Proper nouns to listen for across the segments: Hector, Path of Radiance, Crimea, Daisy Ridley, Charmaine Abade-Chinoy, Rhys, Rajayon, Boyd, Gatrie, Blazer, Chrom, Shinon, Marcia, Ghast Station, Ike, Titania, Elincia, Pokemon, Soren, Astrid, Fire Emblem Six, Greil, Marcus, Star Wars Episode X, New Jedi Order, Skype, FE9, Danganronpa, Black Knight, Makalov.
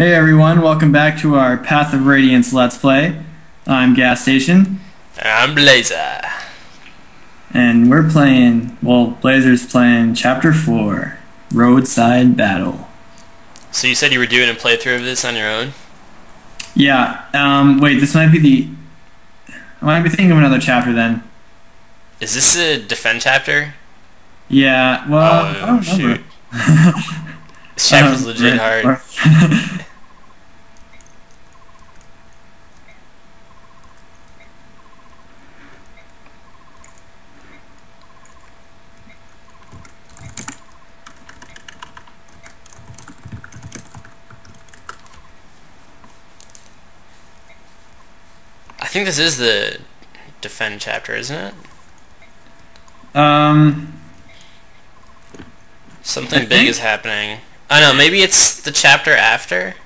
Hey everyone, welcome back to our Path of Radiance Let's Play. I'm Ghast Station. And I'm Blazer. And we're playing, well, Blazer's playing Chapter 4, Roadside Battle. So you said you were doing a playthrough of this on your own? Yeah, wait, this might be I might be thinking of another chapter then. Is this a defend chapter? Yeah, well, oh, I don't shoot. This chapter's legit hard. I think this is the defend chapter, isn't it? Something big is happening. I don't know, maybe it's the chapter after?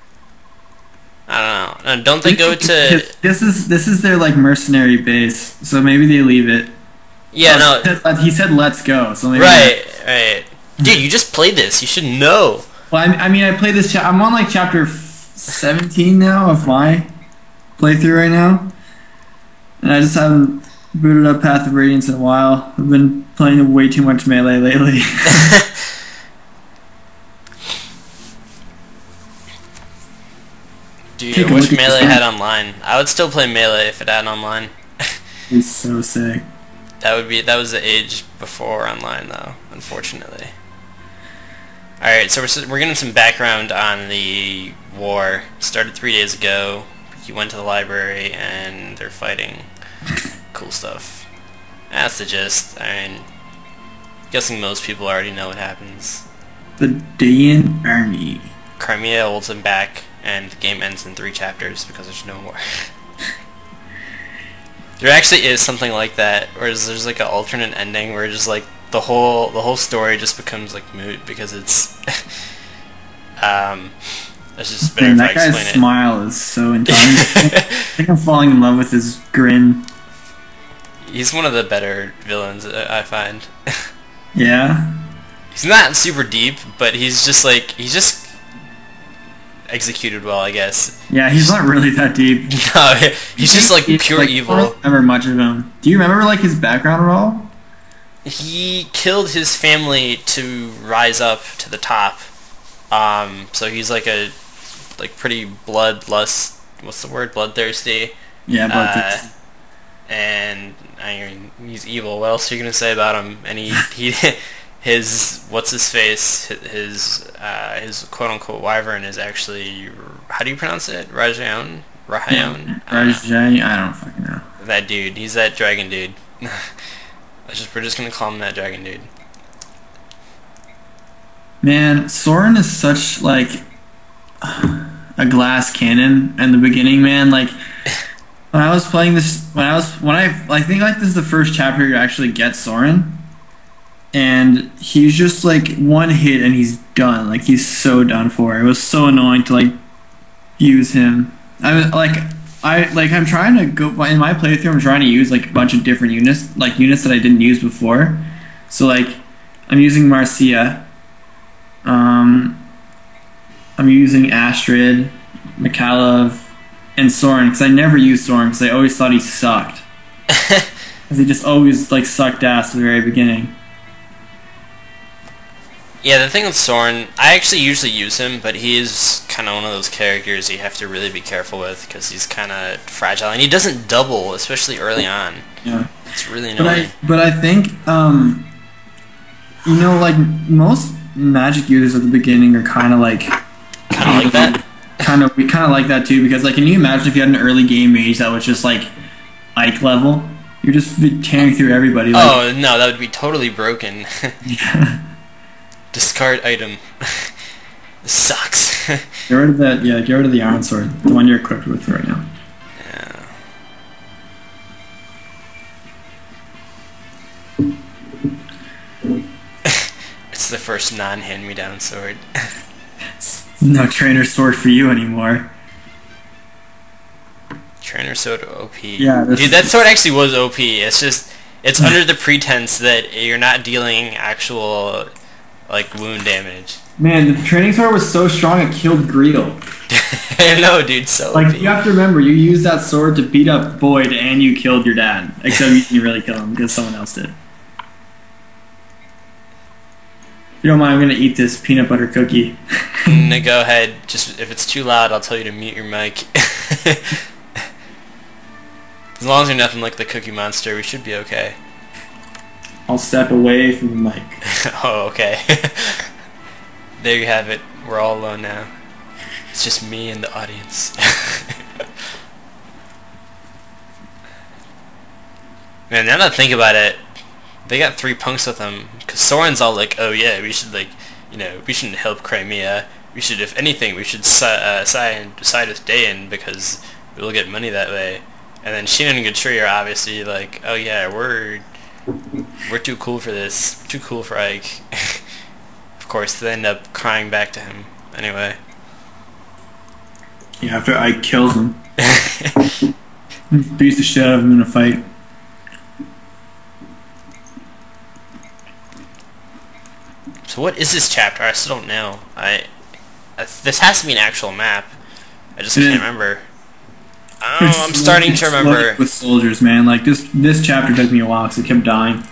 I don't know. Don't they go to... This is their, like, mercenary base, so maybe they leave it. Yeah, well, no... He said let's go, so maybe... Right. Dude, you just played this. You should know. Well, I mean, I played this... I'm on, like, chapter 17 now of my playthrough right now. And I just haven't booted up Path of Radiance in a while. I've been playing way too much Melee lately. Dude, I wish Melee had online. I would still play Melee if it had online. It's so sick. That was the age before online though, unfortunately. Alright, so we're getting some background on the war. Started 3 days ago. You went to the library and they're fighting. Cool stuff. That's the gist. I mean, I'm guessing most people already know what happens. The Daein army. Crimea holds them back. And the game ends in 3 chapters because there's no more. There actually is something like that, whereas there's like an alternate ending where just like the whole story just becomes like moot because it's. That's just better. Man, that guy's smile is so intense. I think I'm falling in love with his grin. He's one of the better villains I find. Yeah. He's not super deep, but he's just executed well, I guess. Yeah, he's not really that deep. No, he's just like pure evil. I don't remember much of him. Do you remember like his background at all? He killed his family to rise up to the top. So he's like a pretty bloodlust. What's the word? Bloodthirsty. Yeah, bloodthirsty. And I mean, he's evil. What else are you gonna say about him? And he. His his quote unquote wyvern is actually, how do you pronounce it? Rajayon? Rajayon? Rajayon? I don't fucking know. That dude. He's that dragon dude. we're just gonna call him that dragon dude. Man, Soren is such like a glass cannon in the beginning, man. Like when I was playing this, I think like this is the first chapter you actually get Soren. And he's just like one hit and he's done. Like he's so done for. It was so annoying to like use him. I'm trying to go in my playthrough. I'm trying to use like a bunch of different units, like units that I didn't use before. So like I'm using Marcia. I'm using Astrid, Makalov, and Soren because I never used Soren because I always thought he sucked. Because he just always like sucked ass at the very beginning. Yeah, the thing with Soren, I actually usually use him, but he is kind of one of those characters you have to really be careful with because he's kind of fragile, and he doesn't double, especially early on. Yeah, it's really annoying. But I think, you know, like most Magic users at the beginning are kind of like that. We kind of like that too because, like, can you imagine if you had an early game mage that was just like Ike level? You're just tearing through everybody. Like, oh no, that would be totally broken. Yeah. Discard item. This sucks. Get rid of that. Yeah, get rid of the iron sword, the one you're equipped with right now. Yeah. It's the first non-hand-me-down sword. No trainer sword for you anymore. Trainer sword OP. Yeah, dude, that sword actually was OP. It's just it's under the pretense that you're not dealing actual. Like wound damage. Man, the training sword was so strong it killed Greil. Hello, dude. So like, you have to remember, you used that sword to beat up Boyd, and you killed your dad. Except you didn't really kill him because someone else did. If you don't mind, I'm gonna eat this peanut butter cookie. No, go ahead. Just if it's too loud, I'll tell you to mute your mic. As long as you're nothing like the Cookie Monster, we should be okay. I'll step away from the mic. Oh, okay. There you have it. We're all alone now. It's just me and the audience. Man, now that I think about it, they got three punks with them. Because Soren's all like, oh yeah, we should, like, you know, we shouldn't help Crimea. We should, if anything, we should side with Daein because we'll get money that way. And then Shinon and Gatrie are obviously like, oh yeah, we're too cool for this. Too cool for Ike. Of course, they end up crying back to him. Anyway. Yeah, after Ike kills him. Beats the shit out of him in a fight. So what is this chapter? I still don't know. This has to be an actual map. I just can't remember. I'm starting to remember. With soldiers, man, like this chapter took me a while because it kept dying.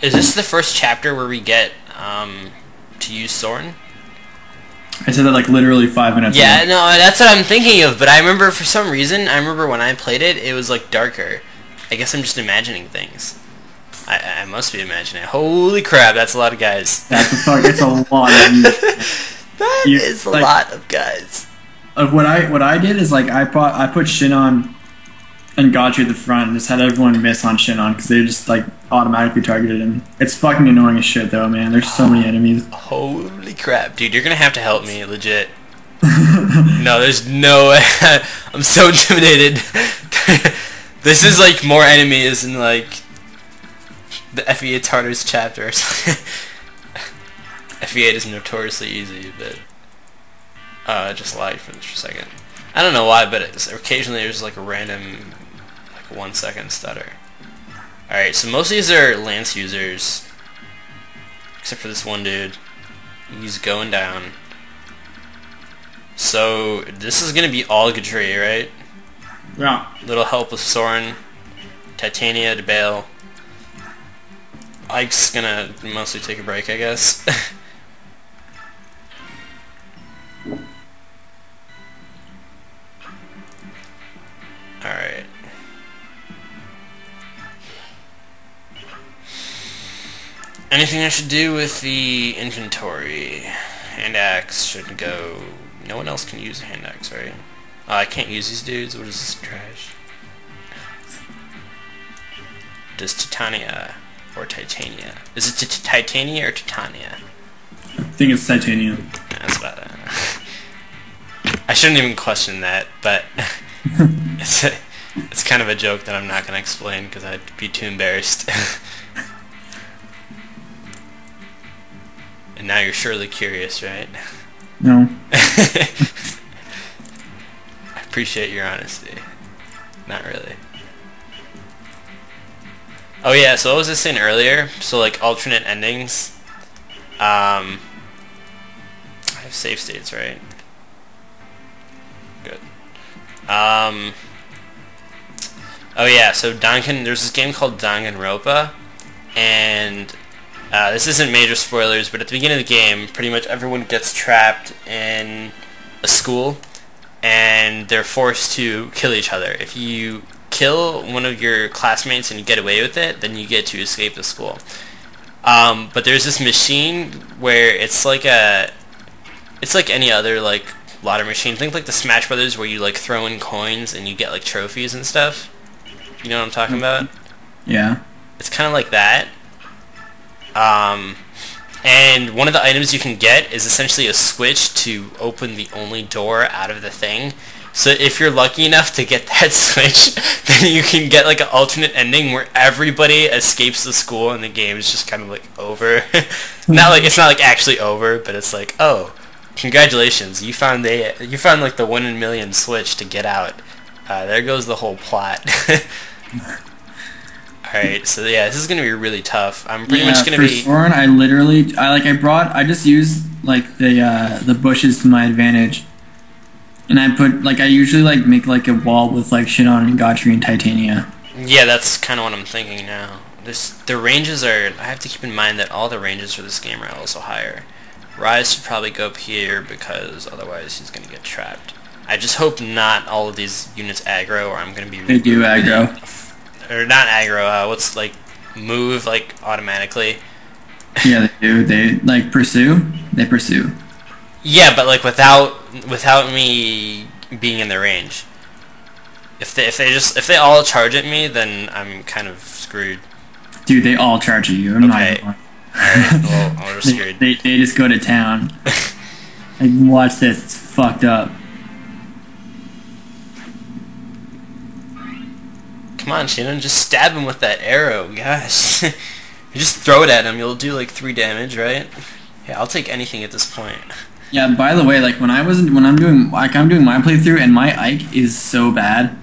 Is this the first chapter where we get to use Soren? I said that like literally 5 minutes. Yeah, ago. No, that's what I'm thinking of. But I remember for some reason, I remember when I played it, it was like darker. I guess I'm just imagining things. I must be imagining. Holy crap, that's a lot of guys. That's a fuck. It's a lot. That is a lot of guys. What I did is like I put Shinon and Gatrie at the front and just had everyone miss on Shinon because they just like automatically targeted him. It's fucking annoying as shit though, man. There's so many enemies. Holy crap, dude! You're gonna have to help me, legit. No, there's no way. I'm so intimidated. This is like more enemies than like the F.E.A. Tartars chapter. F.E.A. is notoriously easy, but I just lied for just a second. I don't know why, but it's, occasionally there's like a random like 1 second stutter. Alright, so most of these are lance users, except for this one dude. He's going down. So this is gonna be all Gatrie, right? Yeah. Little help with Soren, Titania to bail. Ike's gonna mostly take a break, I guess. Alright. Anything I should do with the inventory? Hand axe should go... No one else can use a hand axe, right? I can't use these dudes. What is this trash? Does Titania... or Titania. Is it Titania or Titania? I think it's Titania. That's about it. I shouldn't even question that, but it's kind of a joke that I'm not going to explain because I'd be too embarrassed. And now you're surely curious, right? No. I appreciate your honesty. Not really. Oh yeah, so what was I saying earlier? So like alternate endings. I have save states, right? Good. Oh yeah, so there's this game called Danganronpa, and this isn't major spoilers, but at the beginning of the game, pretty much everyone gets trapped in a school, and they're forced to kill each other. If you kill one of your classmates and you get away with it, then you get to escape the school. But there's this machine where it's like any other like lottery machine. Think like the Smash Brothers where you like throw in coins and you get like trophies and stuff. You know what I'm talking about? Yeah. It's kind of like that. And one of the items you can get is essentially a switch to open the only door out of the thing. So if you're lucky enough to get that switch, then you can get like an alternate ending where everybody escapes the school and the game is just kind of like over. It's not like actually over, but it's like, oh, congratulations, you found like the 1 in a million switch to get out. There goes the whole plot. Alright, so yeah, this is gonna be really tough. I'm pretty much gonna be. For Soren, I literally, I like, I brought, I just used like the bushes to my advantage. And I put like I usually like make like a wall with like Shinon and Gatrie and Titania. Yeah, that's kind of what I'm thinking now. The ranges are. I have to keep in mind that all the ranges for this game are also higher. Rise should probably go up here because otherwise he's gonna get trapped. I just hope not all of these units aggro, or I'm gonna be. They do aggro. Or not aggro. What's like move like automatically? Yeah, they do. They like pursue. They pursue. Yeah, but like without me being in their range. If they all charge at me, then I'm kind of screwed. Dude, they all charge at you. I'm okay. Not. Alright, well, I'm just scared. They just go to town. Like, watch this. It's fucked up. Come on, Shinon, just stab him with that arrow. Gosh. You just throw it at him. You'll do, like, 3 damage, right? Yeah, I'll take anything at this point. Yeah, by the way, like, when I'm doing my playthrough, and my Ike is so bad.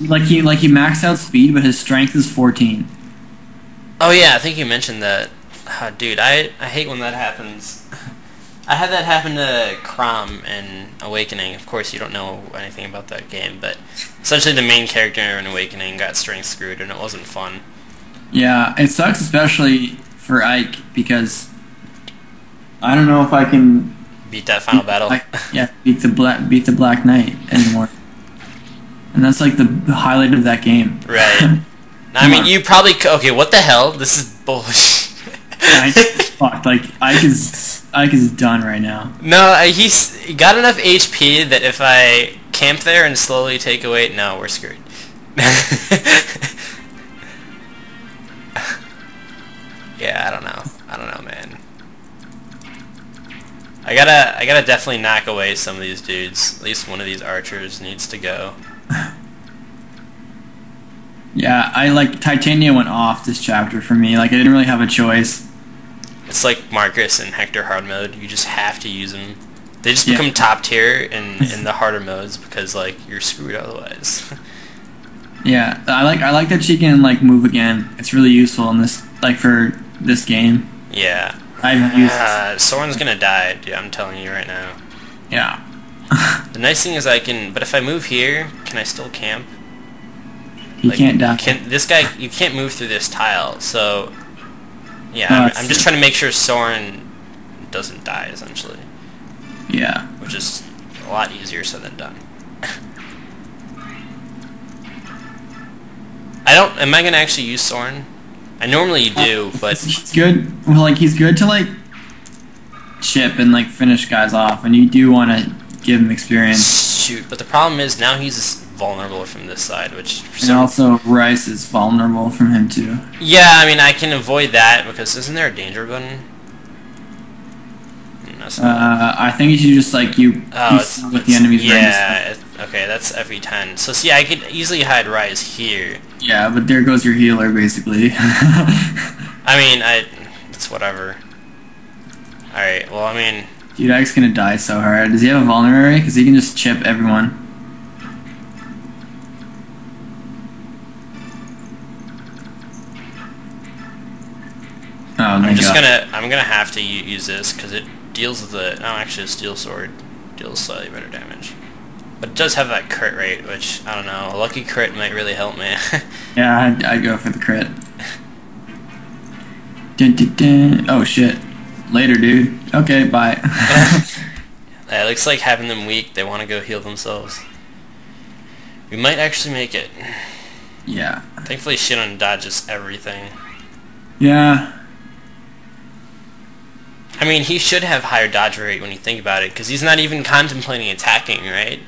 Like, he maxed out speed, but his strength is 14. Oh yeah, I think you mentioned that. Oh, dude, I hate when that happens. I had that happen to Chrom in Awakening. Of course, you don't know anything about that game, but essentially the main character in Awakening got strength screwed, and it wasn't fun. Yeah, it sucks especially for Ike, because I don't know if I can... Beat that final battle. beat the Black Knight anymore. And that's like the highlight of that game. Right. I mean, you probably... Okay, what the hell? This is bullshit. Ike's fucked. Like, Ike is done right now. No, he's got enough HP that if I camp there and slowly take away... No, we're screwed. Yeah, I don't know, man. I gotta definitely knock away some of these dudes. At least one of these archers needs to go. Yeah, Titania went off this chapter for me. Like, I didn't really have a choice. It's like Marcus and Hector hard mode. You just have to use them. They just become top tier in the harder modes because, like, you're screwed otherwise. Yeah, I like that she can, like, move again. It's really useful in this, like, for this game. Yeah. I've used Soren's gonna die, dude, I'm telling you right now. Yeah. The nice thing is I can... But if I move here, can I still camp? You like, can't die. You can't move through this tile, so... Yeah, no, I'm just trying to make sure Soren doesn't die, essentially. Yeah. Which is a lot easier said than done. Am I gonna actually use Soren? I normally do, but... He's good. Well, like, he's good to, like, chip and, like, finish guys off, and you do want to give him experience. Shoot, but the problem is now he's... vulnerable from this side, which... And also, Rhys is vulnerable from him, too. Yeah, I mean, I can avoid that, because isn't there a danger button? I think you should just, like, you with the enemy's range. Yeah, okay, that's every 10. So, see, I could easily hide Rhys here. Yeah, but there goes your healer, basically. I mean, it's whatever. Alright, well, I mean... Dude, Ike's gonna die so hard. Does he have a vulnerary? Because he can just chip everyone. I'm gonna have to use this because it deals with the. No, actually, a steel sword deals slightly better damage, but it does have that crit rate, which I don't know. A lucky crit might really help me. Yeah, I'd go for the crit. Dun, dun, dun. Oh shit! Later, dude. Okay, bye. It looks like having them weak. They want to go heal themselves. We might actually make it. Yeah. Thankfully, Shinon dodges everything. Yeah. I mean, he should have higher dodge rate when you think about it, because he's not even contemplating attacking, right?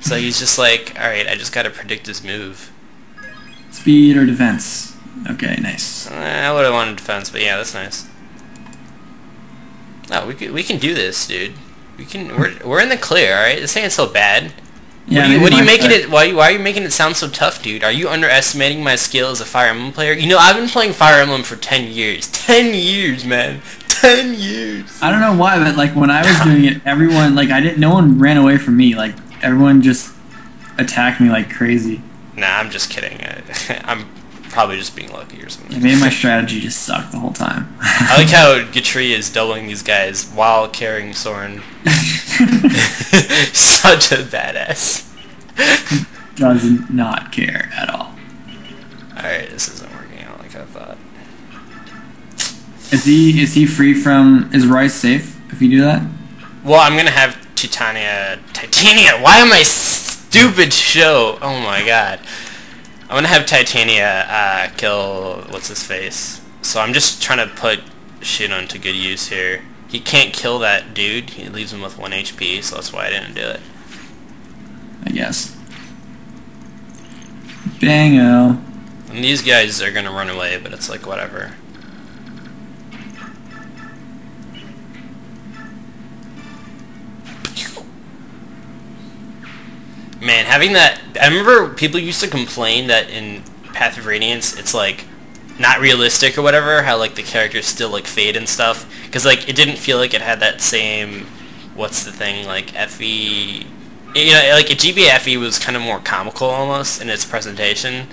So he's just like, alright, I just gotta predict his move. Speed or defense? Okay, nice. I would've wanted defense, but yeah, that's nice. Oh, we can do this, dude. We're in the clear, alright? This ain't so bad. Yeah, why are you making it sound so tough, dude? Are you underestimating my skill as a Fire Emblem player? You know, I've been playing Fire Emblem for 10 years. 10 years, man! 10 years. I don't know why, but like when I was doing it, everyone like no one ran away from me. Like everyone just attacked me like crazy. Nah, I'm just kidding. I'm probably just being lucky or something. Maybe my strategy just sucked the whole time. I like how Gatrie is doubling these guys while carrying Soren. Such a badass. Does not care at all. Alright, this isn't working out like I thought. Is he free from... Is Rhys safe if you do that? Well, I'm gonna have Titania! Why am I... Stupid show! Oh my god. I'm gonna have Titania kill what's-his-face. So I'm just trying to put Shinon to good use here. He can't kill that dude. He leaves him with 1 HP, so that's why I didn't do it. I guess. Bango. And these guys are gonna run away, but it's like, whatever. Man, having that... I remember people used to complain that in Path of Radiance, it's, like, not realistic or whatever, how, like, the characters still, like, fade and stuff. Because, like, it didn't feel like it had that same... What's the thing? Like, FE... You know, like, a GBA FE was kind of more comical, almost, in its presentation.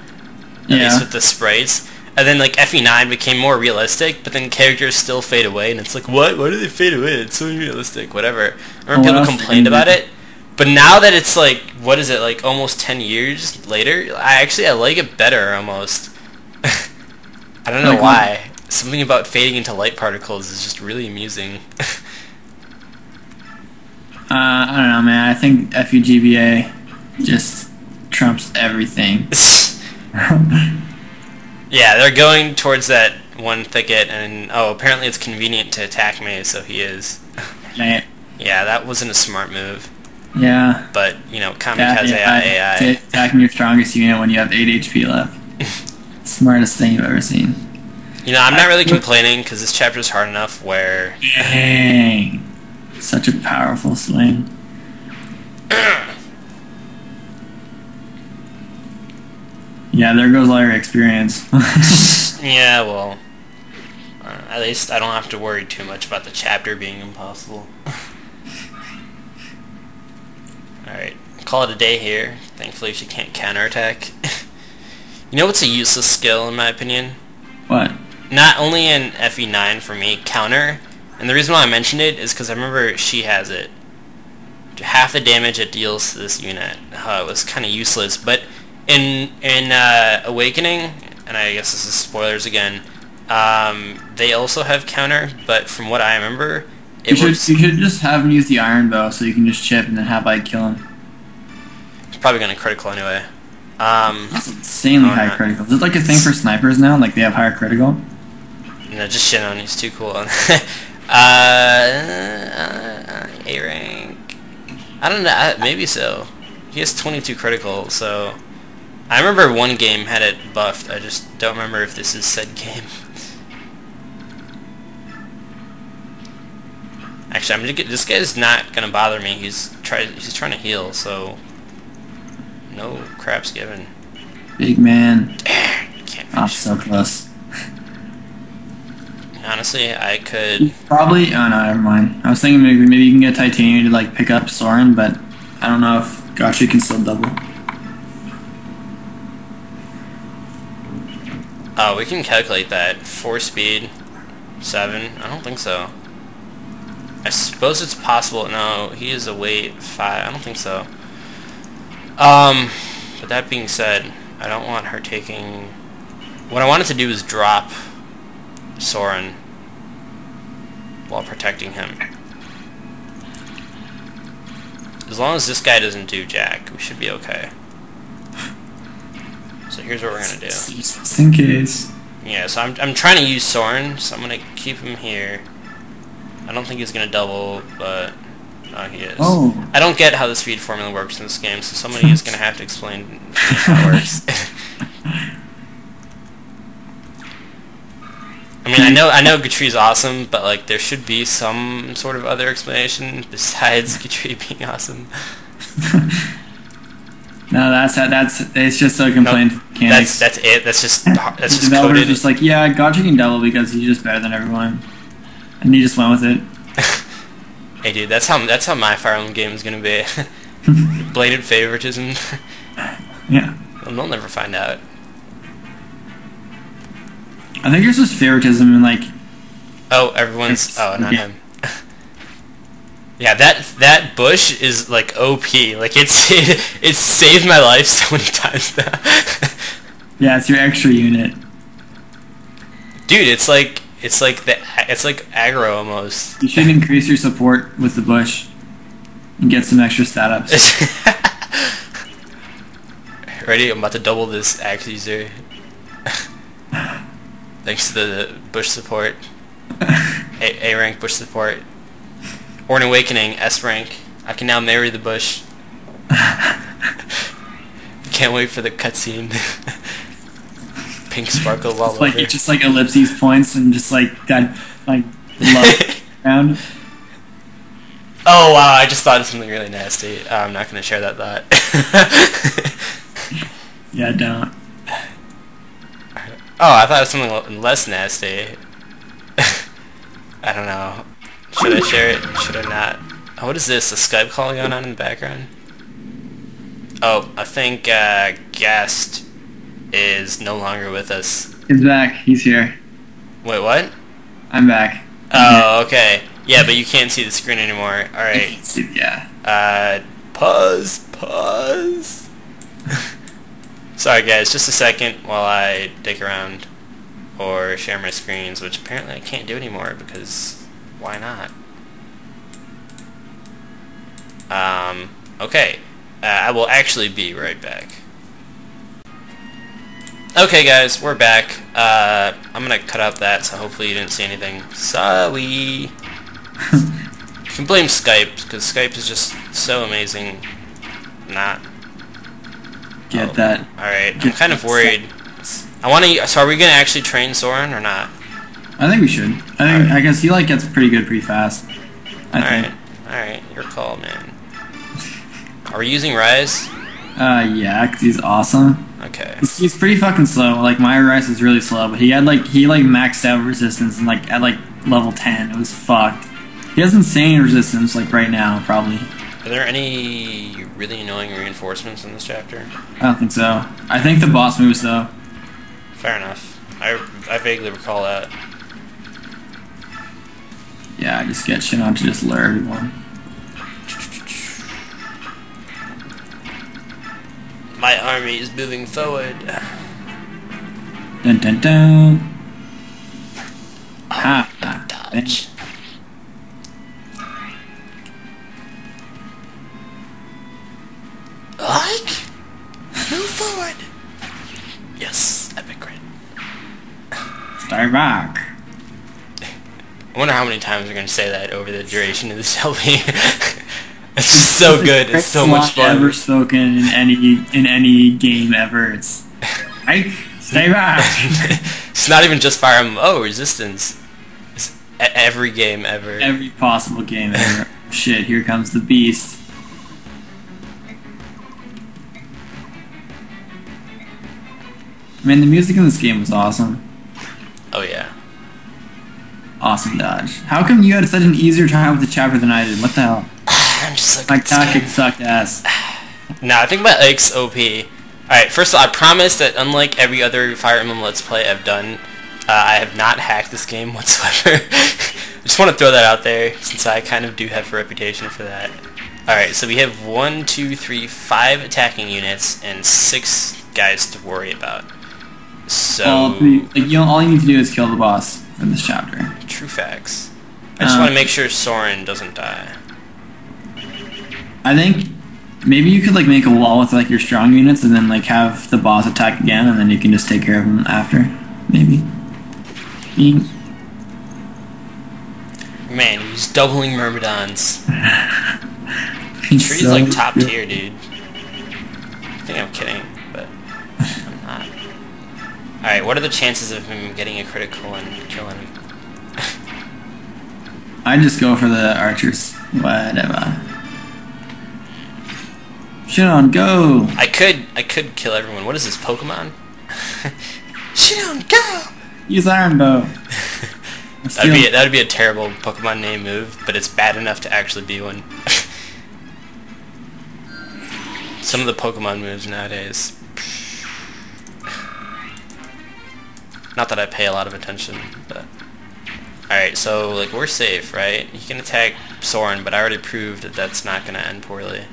Yeah. At least with the sprites. And then, like, FE9 became more realistic, but then characters still fade away, and it's like, what? Why do they fade away? It's so unrealistic. Whatever. I remember people complained about it. But now that it's like, what is it, like almost 10 years later, I like it better almost. I don't know why. Something about fading into light particles is just really amusing. I don't know, man. I think FUGBA just trumps everything. Yeah, they're going towards that one thicket, and oh, apparently it's convenient to attack me, so he is. Man. Yeah, that wasn't a smart move. Yeah. But, you know, Kamikaze AI. Attacking your strongest unit when you have 8 HP left. Smartest thing you've ever seen. You know, I'm not really complaining, because this chapter's hard enough where... Dang. Such a powerful swing. Yeah, there goes all your experience. Yeah, well... at least I don't have to worry too much about the chapter being impossible. Alright, call it a day here. Thankfully she can't counterattack. You know what's a useless skill in my opinion? What? Not only in FE9 for me, counter. And the reason why I mentioned it is because I remember she has it. Half the damage it deals to this unit. It was kind of useless. But in Awakening, and I guess this is spoilers again, they also have counter, but from what I remember... You should just have him use the iron bow so you can just chip and then have Ike kill him. It's probably going to critical anyway. That's insanely high critical. Is it like a thing for snipers now? Like they have higher critical? No, just shit on. He's too cool. A rank. I don't know. Maybe so. He has 22 critical, so... I remember one game had it buffed. I just don't remember if this is said game. Actually, I'm gonna get this guy's not gonna bother me. He's trying to heal, so no crap's given. Big man. Can't I'm so close. Honestly, I could probably. Oh no, never mind. I was thinking maybe you can get Titania to like pick up Soren, but I don't know if Gatrie can still double. Oh, we can calculate that. 4 speed, 7. I don't think so. I suppose it's possible. No, he is a weight 5. I don't think so. But that being said, I don't want her taking... What I wanted to do is drop Soren while protecting him. As long as this guy doesn't do jack, we should be okay. So here's what we're going to do. Just in case. Yeah, so I'm trying to use Soren, so I'm going to keep him here. I don't think he's going to double, but he is. Oh. I don't get how the speed formula works in this game, so somebody is going to have to explain how it works. I mean, I know Gatrie's awesome, but like there should be some sort of other explanation besides Gatrie being awesome. No, it's just a complaint. Nope. That's it. That's just the developer's coded. Just like, yeah, Gatrie can double because he's just better than everyone. And you just went with it. Hey dude, that's how my Fire Emblem game is gonna be. Bladed favoritism. Yeah. Well, they'll never find out. I think there's this favoritism in like. Oh, everyone's. Oh, not him. Yeah, that bush is like OP. Like it saved my life so many times now. Yeah, it's your extra unit. Dude, it's like aggro almost. You should increase your support with the bush and get some extra stat ups. Ready? I'm about to double this axe user. Thanks to the bush support. A rank bush support. Or an Awakening, S rank. I can now marry the bush. Can't wait for the cutscene. Pink sparkle all over. It's just like ellipses points and just like that, like, love round. Oh wow, I just thought of something really nasty. I'm not gonna share that thought. Yeah, don't. Oh, I thought of something less nasty. I don't know. Should I share it? Should I not? Oh, what is this? A Skype call going on in the background? Oh, I think Ghast is no longer with us. He's back. He's here. Wait, what? I'm back. Oh, okay. Yeah, but you can't see the screen anymore. All right. Yeah. Pause. Pause. Sorry, guys. Just a second while I dig around or share my screens, which apparently I can't do anymore because. Why not? Okay. I will actually be right back. Okay, guys, we're back. I'm gonna cut out that, so hopefully you didn't see anything. Sorry. You can blame Skype, because Skype is just so amazing. Not. Get that. Alright, I'm kind of worried. I wanna... So are we gonna actually train Soren or not? I think we should. I guess he like gets pretty good pretty fast. Alright, your call, man. Are we using Rise? Yeah, because he's awesome. Okay. He's pretty fucking slow. Like my Rise is really slow, but he maxed out resistance and like at like level 10. It was fucked. He has insane resistance like right now probably. Are there any really annoying reinforcements in this chapter? I don't think so. I think the boss moves though. Fair enough. I vaguely recall that. Yeah, I just get Shinon to just lure everyone. My army is moving forward. Dun dun dun. Oh, ha! Dodge. Ike, move forward. Yes, epic crit. Stay back. I wonder how many times we're going to say that over the duration of this LP. It's just so good. It's so much fun. Ever spoken in any game ever. It's Ike, stay back. It's not even just Fire Emblem. Oh, Resistance. It's every game ever. Every possible game ever. Shit, here comes the beast. Man, the music in this game was awesome. Oh yeah. Awesome dodge. How come you had such an easier time with the chapter than I did? What the hell? I'm just like, my tactic sucked ass. Nah, I think my Ike's OP. Alright, first of all, I promise that unlike every other Fire Emblem Let's Play I've done, I have not hacked this game whatsoever. I just want to throw that out there, since I kind of do have a reputation for that. Alright, so we have 1, 2, 3, 5 attacking units, and 6 guys to worry about. So... all you need to do is kill the boss in this chapter. True facts. I just want to make sure Soren doesn't die. I think maybe you could like make a wall with like your strong units and then like have the boss attack again and then you can just take care of him after. Maybe. Man, he's doubling Myrmidons. Tree's so like top tier, dude. I think I'm kidding, but I'm not. Alright, what are the chances of him getting a critical and killing him? I just go for the archers. Whatever. Shinon, go! I could kill everyone. What is this, Pokemon? Shinon, go! Use Iron Bow. that'd be a terrible Pokemon name move, but it's bad enough to actually be one. Some of the Pokemon moves nowadays. Not that I pay a lot of attention, but... Alright, so, like, we're safe, right? He can attack Soren, but I already proved that that's not gonna end poorly.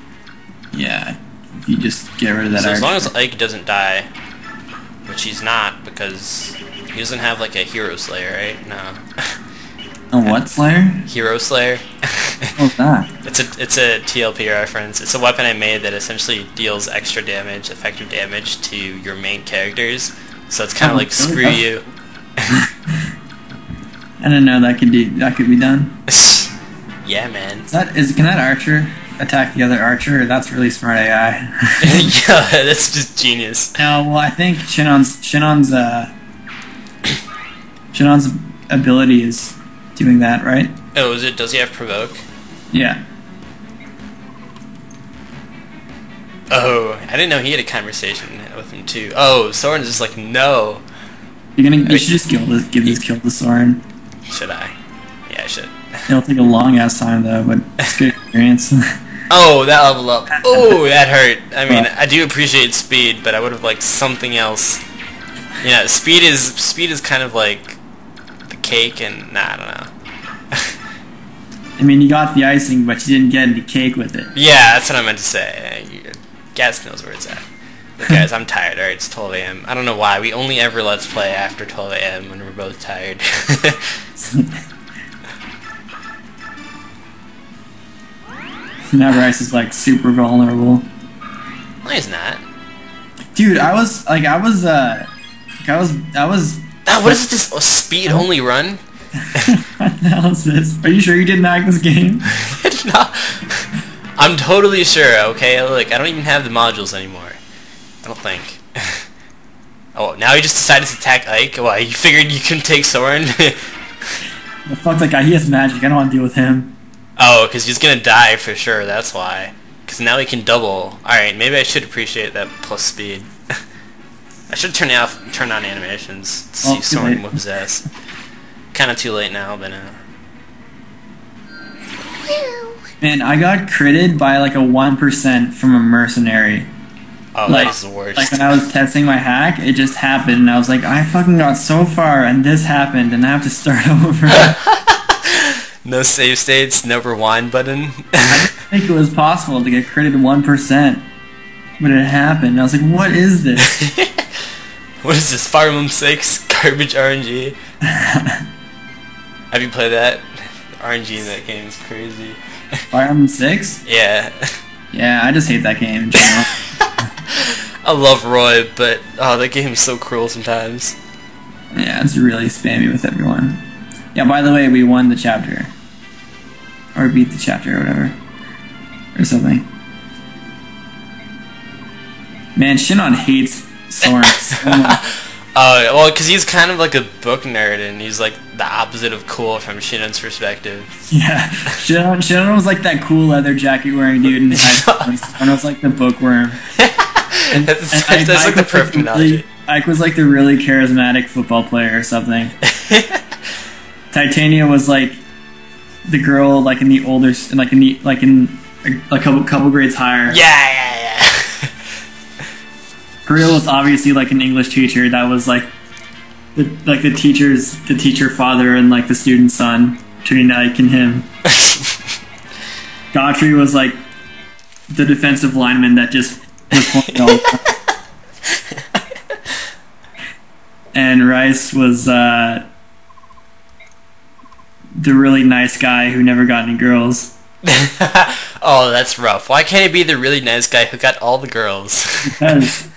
Yeah, if you just get rid of that... So as long as Ike doesn't die, which he's not, because he doesn't have, like, a Hero Slayer, right? No. A what slayer? Hero Slayer. Oh, God. It's a TLP reference. It's a weapon I made that essentially deals extra damage, effective damage, to your main characters. So it's kind of like, really? Screw you. I didn't know that could be done. Yeah, man. Can that archer attack the other archer? That's really smart AI. Yeah, that's just genius. No, well, I think Shinon's ability is doing that, right? Oh, is it? Does he have provoke? Yeah. Oh, I didn't know he had a conversation with him too. Oh, Soren's just like, no. You should just give this kill to Soren. Should I? Yeah, I should. It'll take a long ass time though, but it's good experience. Oh, that level up. Oh, that hurt. I mean, I do appreciate speed, but I would have liked something else. Yeah, speed is kind of like cake and I don't know. I mean, you got the icing, but you didn't get any cake with it. Yeah, that's what I meant to say. Gas knows where it's at. But guys, I'm tired. Alright, it's 12 a.m. I don't know why. We only ever let's play after 12 a.m. when we're both tired. Now Rice is like super vulnerable. No, he's not. Dude, I was Oh, what is this? A speed-only run? What the hell is this? Are you sure you didn't hack this game? No. I'm totally sure, okay? Look, I don't even have the modules anymore. I don't think. Oh, now he just decided to attack Ike? Why, you figured you couldn't take Soren? The fuck that guy, he has magic. I don't want to deal with him. Oh, because he's going to die for sure, that's why. Because now he can double. Alright, maybe I should appreciate that plus speed. I should turn on animations to see Soren whoop his ass. Kind of too late now, but Man, I got critted by like a 1% from a mercenary. Oh, like, that's the worst. Like when I was testing my hack, it just happened, and I was like, I fucking got so far, and this happened, and I have to start over. No save states, no rewind button. I didn't think it was possible to get critted 1%, but it happened. And I was like, what is this? What is this, Fire Emblem 6? Garbage RNG? Have you played that? RNG in that game is crazy. Fire Emblem 6? Yeah. Yeah, I just hate that game in general. I love Roy, but oh, that game is so cruel sometimes. Yeah, it's really spammy with everyone. Yeah, by the way, we won the chapter. Or beat the chapter or whatever. Or something. Man, Shinon hates Soren. Well, because he's kind of like a book nerd, and he's like the opposite of cool from Shinon's perspective. Yeah, Shinon was like that cool leather jacket wearing dude in high school, and I was like the bookworm. That's like the perfect analogy. Ike was like the really charismatic football player or something. Titania was like the girl, like in the older, like in a couple grades higher. Yeah. Greil was obviously like an English teacher that was like the teacher father and like the student son between Ike and him. Gatrie was like the defensive lineman that just was playing all the time. And Rhys was the really nice guy who never got any girls. Oh, that's rough. Why can't he be the really nice guy who got all the girls? Because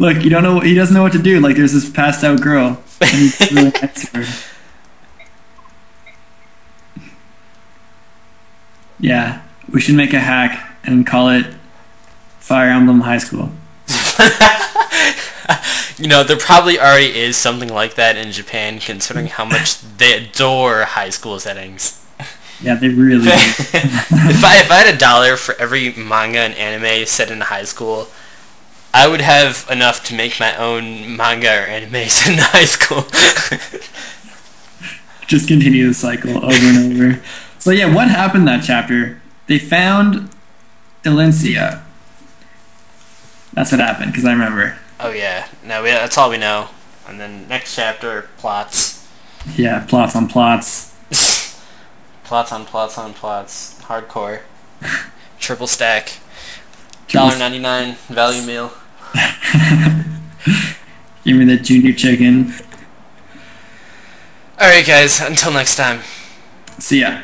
look, you don't know. He doesn't know what to do. Like, there's this passed-out girl. And really nice to her. Yeah, we should make a hack and call it Fire Emblem High School. You know, there probably already is something like that in Japan, considering how much they adore high school settings. Yeah, they really do. If I had $1 for every manga and anime set in high school, I would have enough to make my own manga or anime set in high school. Just continue the cycle over and over. So yeah, what happened that chapter? They found Elincia. That's what happened, because I remember. Oh yeah, no, that's all we know. And then next chapter, plots. Yeah, plots on plots. Plots on plots on plots. Hardcore. Triple stack. $1.99 value meal. Give me that junior chicken. Alright guys, until next time. See ya.